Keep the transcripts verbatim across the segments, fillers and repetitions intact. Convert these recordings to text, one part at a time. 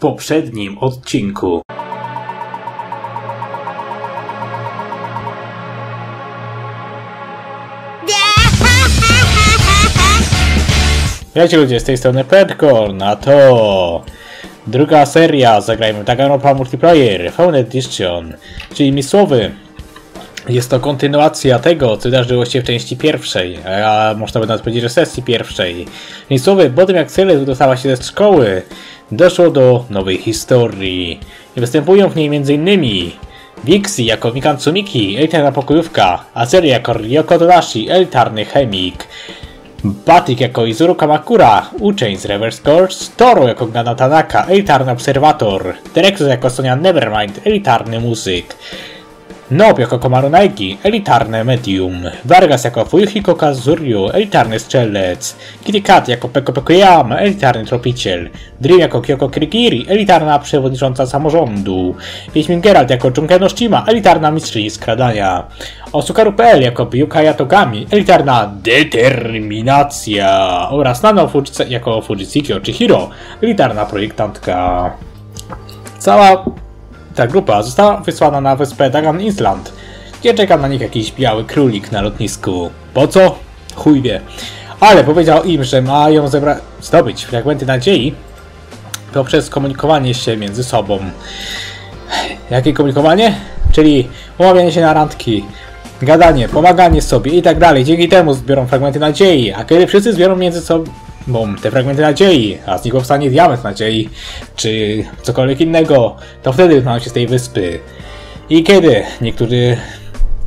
poprzednim odcinku. Witajcie ludzie, z tej strony PerKorn, a to druga seria, zagrajmy w Danganronpa Multiplayer V N O Edition, czyli innymi słowy, jest to kontynuacja tego, co wydarzyło się w części pierwszej, a można by nawet powiedzieć, że sesji pierwszej. Innymi słowy, po tym jak Celeste dostała się ze szkoły, doszło do nowej historii. I występują w niej m.in. Vixi jako Mikan Tsumiki, elitarna pokojówka, Azeri jako Ryoko Todashi, elitarny chemik, Batik jako Izuru Kamukura, uczeń z Reverse Course, Toro jako Gundham Tanaka, elitarny obserwator, Direktor jako Sonia Nevermind, elitarny muzyk, Nob jako Komaru Naegi, elitarne medium, Vargas jako Fuyuhiko Kazuryu, elitarny strzelec, Kitty Kat jako Peko Pekoyama, elitarny tropiciel, Dream jako Kyoko Kirigiri, elitarna przewodnicząca samorządu, Pieśmin Geralt jako Junko Enoshima, elitarna mistrzyni skradania, Osukaru kropka p l jako Byakuya Togami, elitarna determinacja oraz Nanofujce jako Fujisaki Chihiro, elitarna projektantka. Cała ta grupa została wysłana na wyspę Dagan Island, gdzie czeka na nich jakiś biały królik na lotnisku. Po co? Chuj wie. Ale powiedział im, że mają zdobyć fragmenty nadziei poprzez komunikowanie się między sobą. Jakie komunikowanie? Czyli umawianie się na randki, gadanie, pomaganie sobie i tak dalej. Dzięki temu zbiorą fragmenty nadziei, a kiedy wszyscy zbiorą między sobą Bum, te fragmenty nadziei, a z nich powstanie diament nadziei, czy cokolwiek innego, to wtedy wyznają się z tej wyspy. I kiedy niektórzy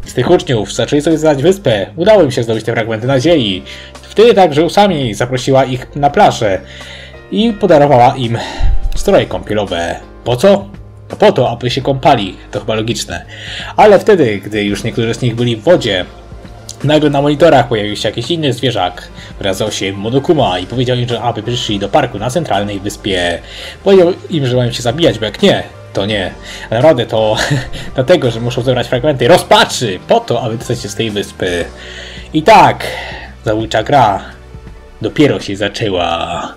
z tych uczniów zaczęli sobie znać wyspę, udało im się zdobyć te fragmenty nadziei. Wtedy także Usami zaprosiła ich na plażę i podarowała im stroje kąpielowe. Po co? No po to, aby się kąpali, to chyba logiczne. Ale wtedy, gdy już niektórzy z nich byli w wodzie, nagle na monitorach pojawił się jakiś inny zwierzak, nazywał się Monokuma i powiedział im, że aby przyszli do parku na centralnej wyspie. Powiedział im, że mają się zabijać, bo jak nie, to nie. A naprawdę to dlatego, że muszą zebrać fragmenty rozpaczy po to, aby dostać się z tej wyspy. I tak, zabójcza gra dopiero się zaczęła.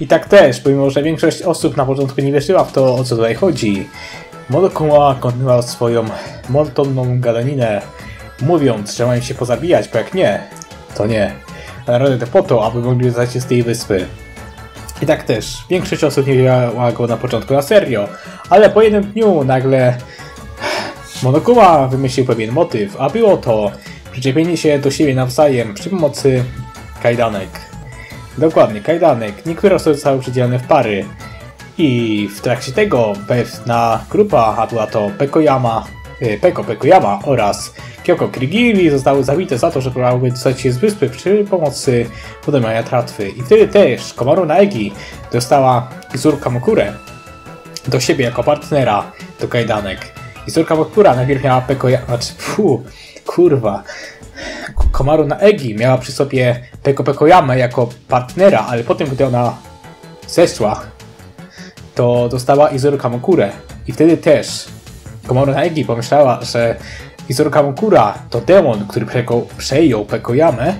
I tak też, pomimo że większość osób na początku nie wierzyła w to, o co tutaj chodzi, Monokuma kontynuował swoją monotonną gadaninę, mówiąc, że mają się pozabijać, bo jak nie, to nie. Narodowy to po to, aby mogli dostać się z tej wyspy. I tak też, większość osób nie wierzyła go na początku na serio, ale po jednym dniu nagle Monokuma wymyślił pewien motyw, a było to przyczepienie się do siebie nawzajem przy pomocy kajdanek. Dokładnie, kajdanek. Niektóre osoby zostały przydzielone w pary. I w trakcie tego pewna grupa, a była to Pekoyama, Peko Pekoyama oraz Kyoko Kirigiri zostały zabite za to, że próbowały dostać się z wyspy przy pomocy podejmowania tratwy. I wtedy też Komaru Naegi dostała Izuru Kamukurę do siebie jako partnera do kajdanek. Izuru Kamukura najpierw miała Pekoyama... Znaczy, pfu, kurwa... Komaru Naegi miała przy sobie Peko Pekoyamę jako partnera, ale potem gdy ona zeszła, to dostała Izuru Kamukurę. I wtedy też Komaru Naegi pomyślała, że Izuru Kamukura to demon, który przejął Pekoyamę,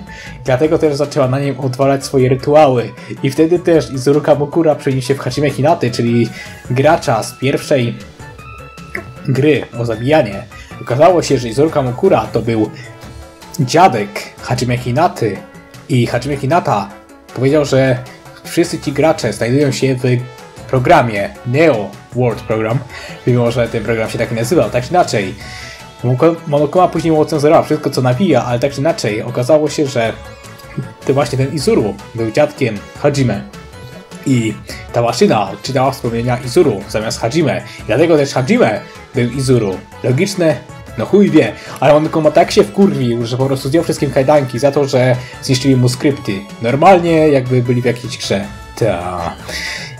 dlatego też zaczęła na nim odwalać swoje rytuały. I wtedy też Izuru Kamukura przeniósł się w Hajime Hinaty, czyli gracza z pierwszej gry o zabijanie, Okazało się, że Izuru Kamukura to był dziadek Hajime Hinaty i Hajime Hinata powiedział, że wszyscy ci gracze znajdują się w programie Neo World Program, mimo że ten program się tak nie nazywał, tak czy inaczej. Monokuma później ocenzurowała wszystko, co nawija, ale tak czy inaczej okazało się, że to właśnie ten Izuru był dziadkiem Hajime. I ta maszyna odczytała wspomnienia Izuru zamiast Hajime. I dlatego też Hajime był Izuru. Logiczne? No chuj wie. Ale Monokuma tak się wkurwił, że po prostu zdjął wszystkim kajdanki za to, że zniszczyli mu skrypty. Normalnie jakby byli w jakiejś grze. Ta.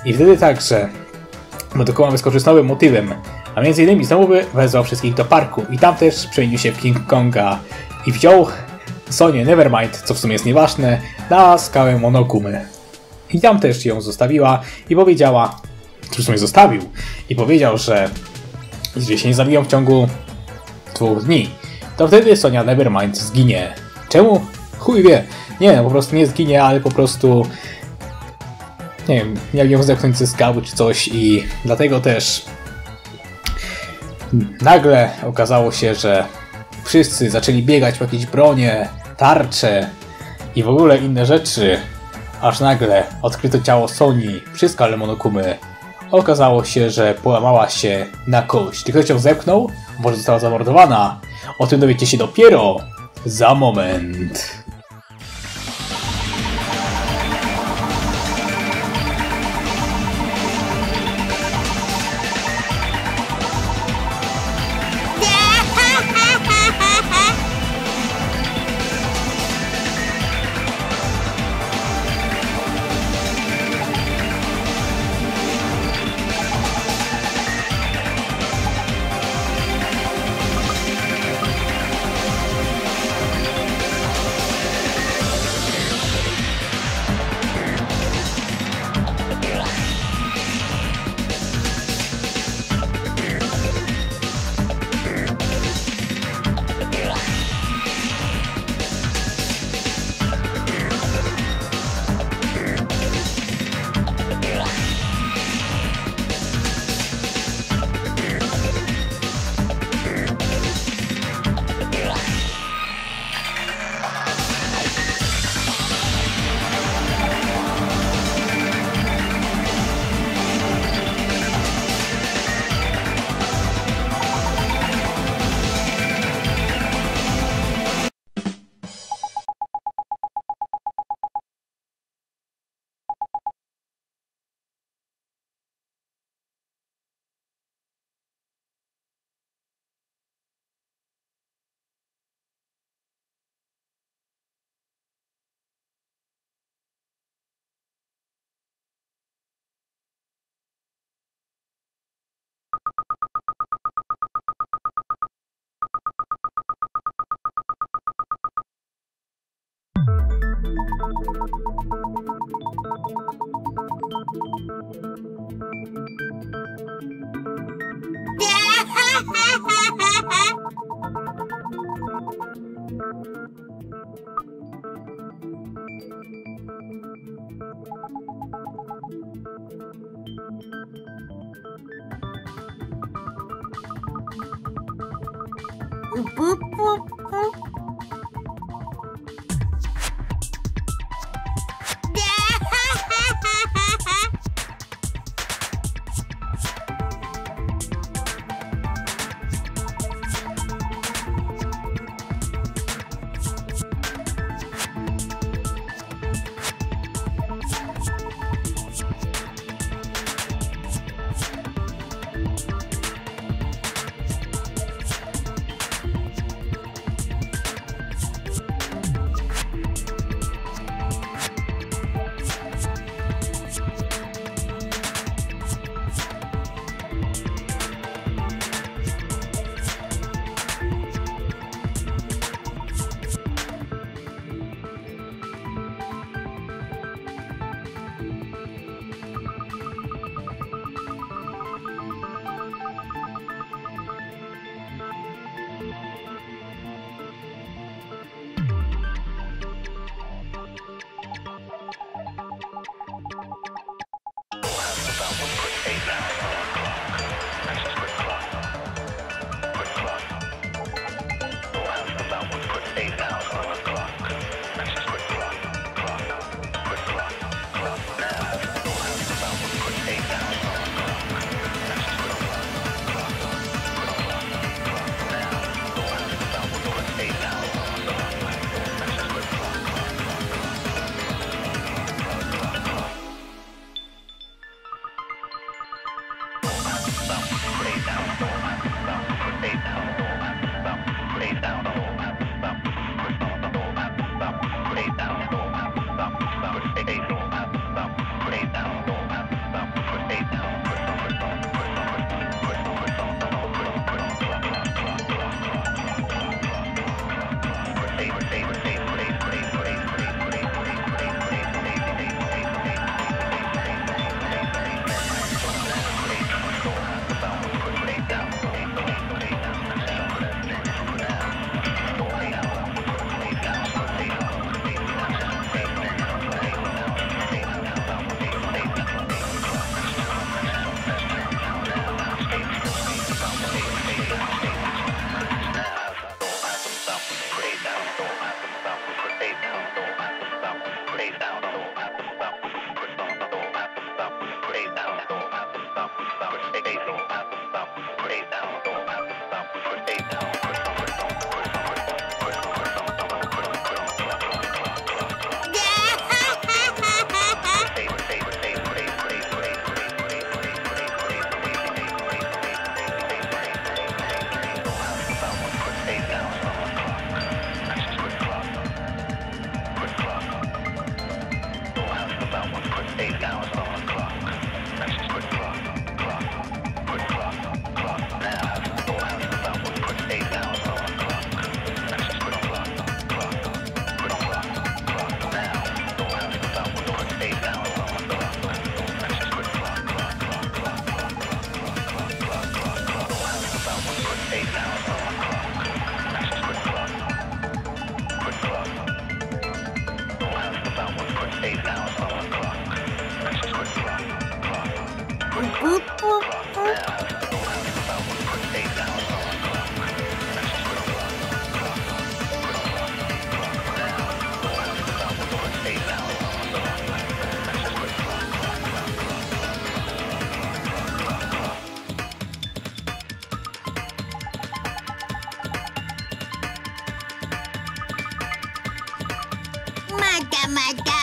I wtedy także Monokuma wyskoczył z nowym motywem. A między innymi znowu wezwał wszystkich do parku. I tam też przeniósł się w King Konga. I wziął Sonię Nevermind, co w sumie jest nieważne, na skałę Monokumy. I tam też ją zostawiła i powiedziała, cóż w sumie zostawił, i powiedział, że jeżeli się nie zabiją w ciągu dwóch dni, to wtedy Sonia Nevermind zginie. Czemu? Chuj wie. Nie, no po prostu nie zginie, ale po prostu nie wiem, miał ją zdepnąć ze skały czy coś i dlatego też nagle okazało się, że wszyscy zaczęli biegać po jakieś bronie, tarcze i w ogóle inne rzeczy. Aż nagle odkryto ciało Soni przy skale Monokumy. Okazało się, że połamała się na kość. Czy ktoś ją zepchnął? Może została zamordowana? O tym dowiecie się dopiero za moment. mata, mata.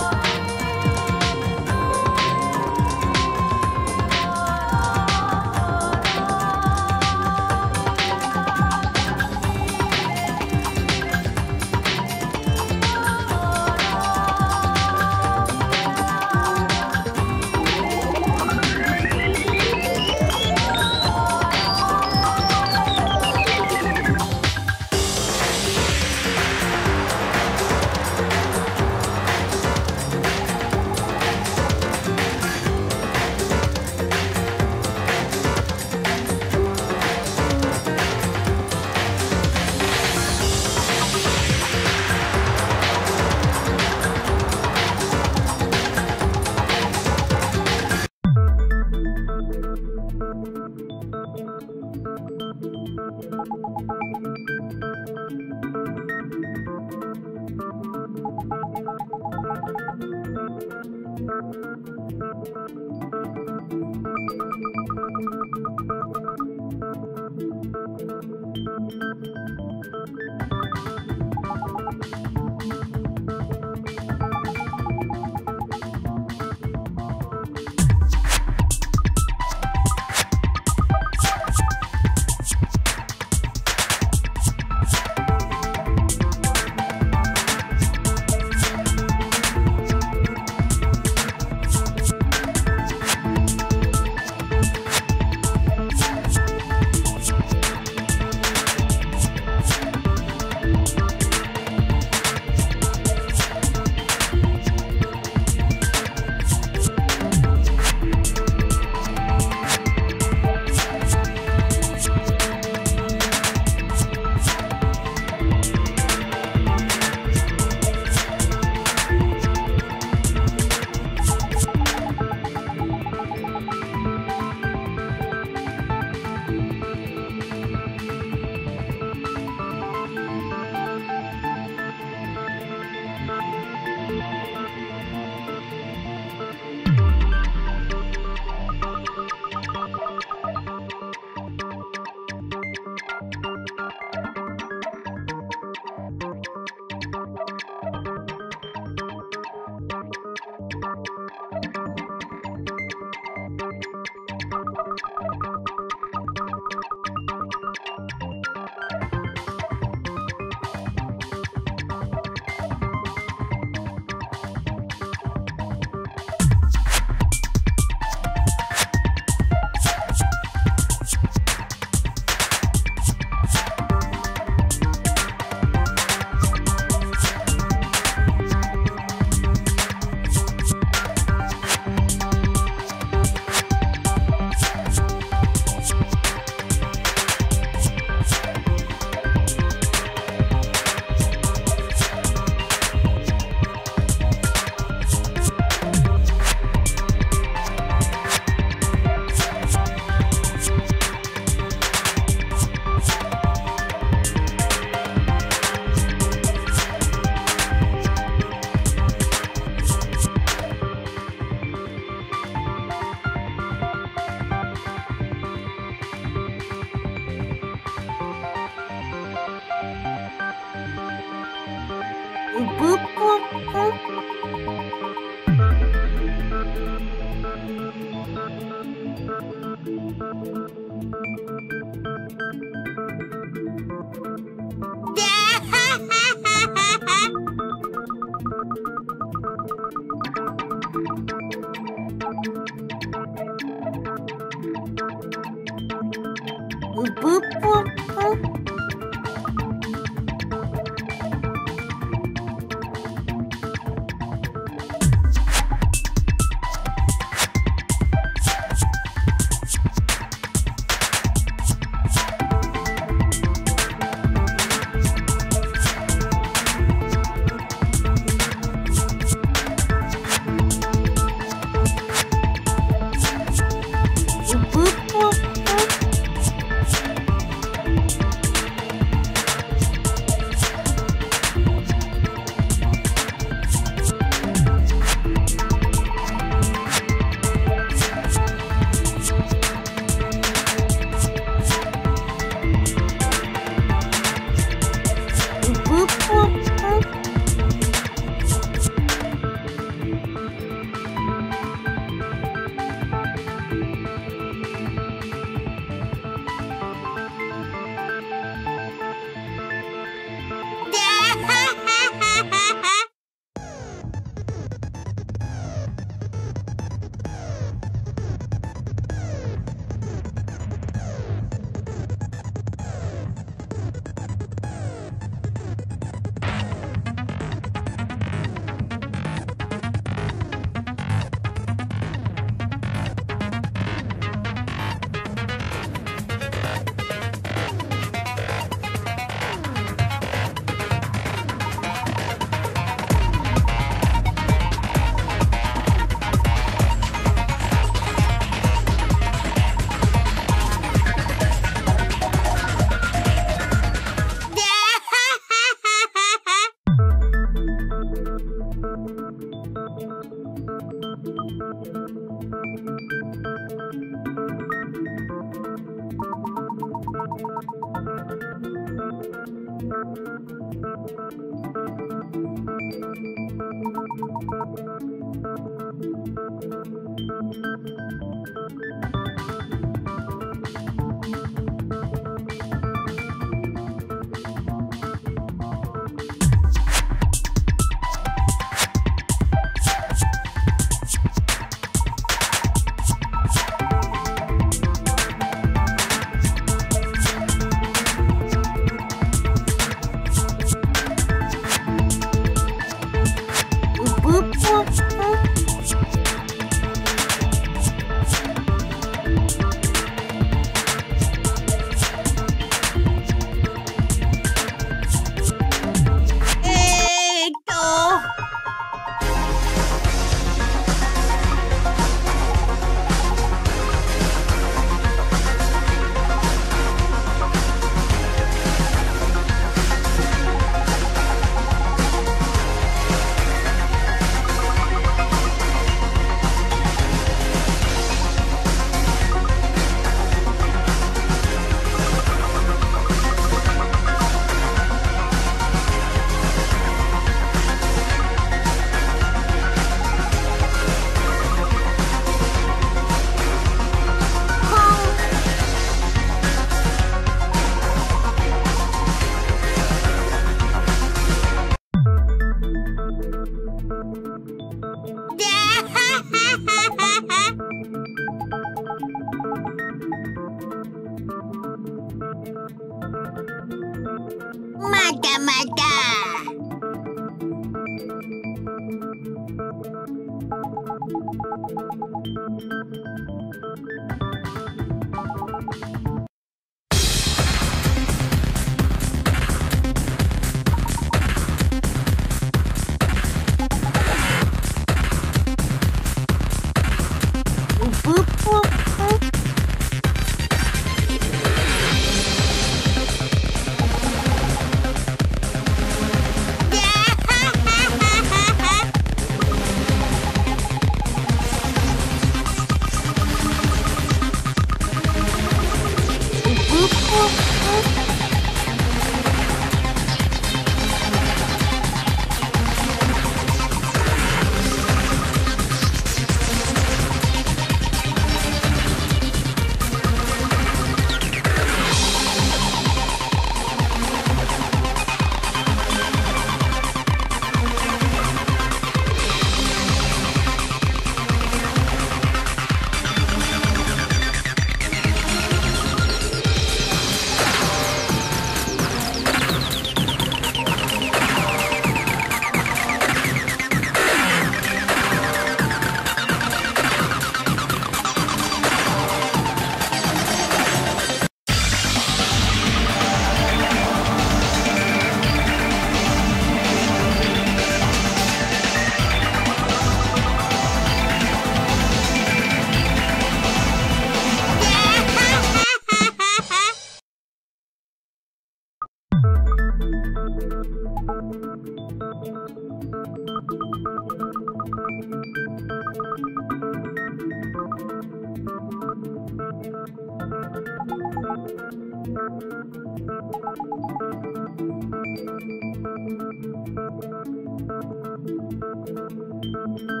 Wow,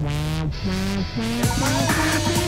wow, wow, wow, wow.